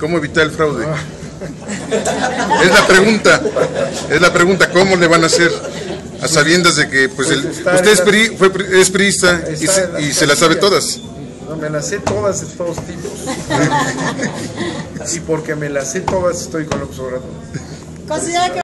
¿Cómo evitar el fraude? Ah. Es la pregunta, ¿cómo le van a hacer? A sabiendas de que pues usted es priista y se las sabe todas. No, me las sé todas, de todos tipos. Y porque me las sé todas, estoy con López Obrador.